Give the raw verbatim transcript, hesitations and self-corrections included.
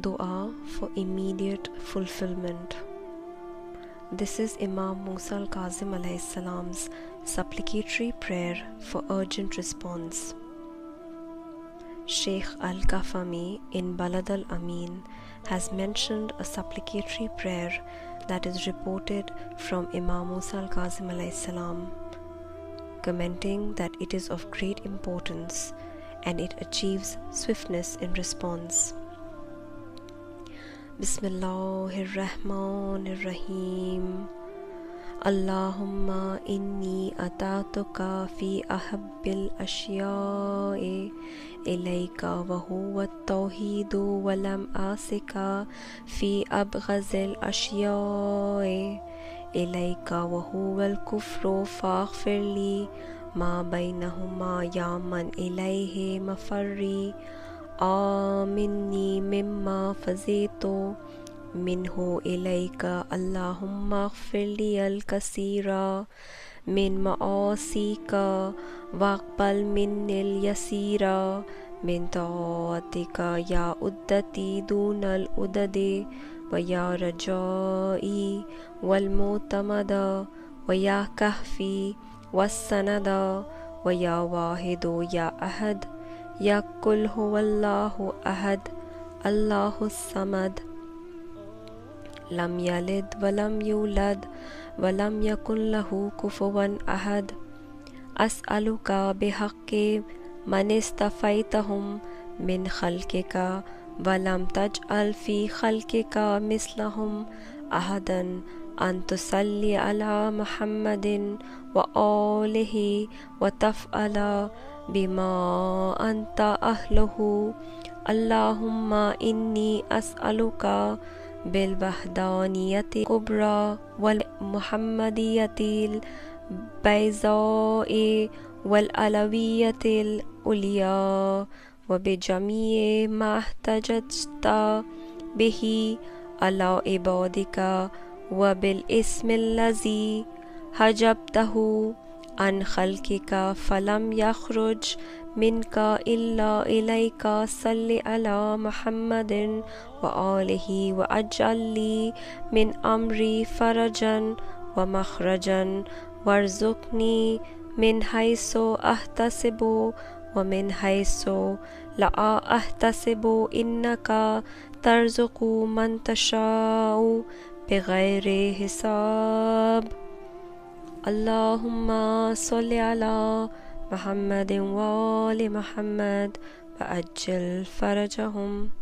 Dua for immediate fulfillment. This is Imam Musa al-Kazim alayhi salam's supplicatory prayer for urgent response. Shaykh al-Kaf'ami in Balad al-Amin has mentioned a supplicatory prayer that is reported from Imam Musa al-Kazim alayhi salam, commenting that it is of great importance and it achieves swiftness in response. Bismillahirrahmanirrahim. Allahumma inni atatuka fi ahabbil ashya'i ilayka wa huwa at-tawhidu wa lam asika fi abghazil ashya'i ilayka wa huwa al-kufru faghfir li ma baynahuma ya man ilayhi mafarri آمني مما فزيت منه إليك اللهم اغفر لي الكثير من معاصيك واقبل مني اليسير من طاعتك يا عدتي دون العدد ويا رجائي والمعتمد ويا كهفي والسند ويا واحد يا أحد Ya Kul Huwallahu Ahad, Allahu Samad. Lam Yalid Walam Yulad Walam Yakun Lahu Kufuwan Ahad. As'aluka bihaqqi man istafaitahum min khalqika walam taj'al fi khalqika mislahum ahadan an tusalli ala Muhammadin wa alihi wa taf'ala bima anta ahluhu. Allahumma inni as'aluka bil wahdaniyati kubra wal muhammadiyatil bayza'i wal alawiyatil uliya wa bi jami'i ma ihtajajta bihi ala ibadika wa bil ismi allazi hajabtahu an khalqika falam yakhruj minka illa ilayka salli ala Muhammadin wa alihi wa aj'alli min amri farajan wa makhrajan warzuqni min haythu ahtasibu wa min haythu la ahtasibu innaka tarzuqu man tasha'u bighayri hisab. Allahumma salli ala Muhammadin wa ali Muhammad wa ajil farajahum.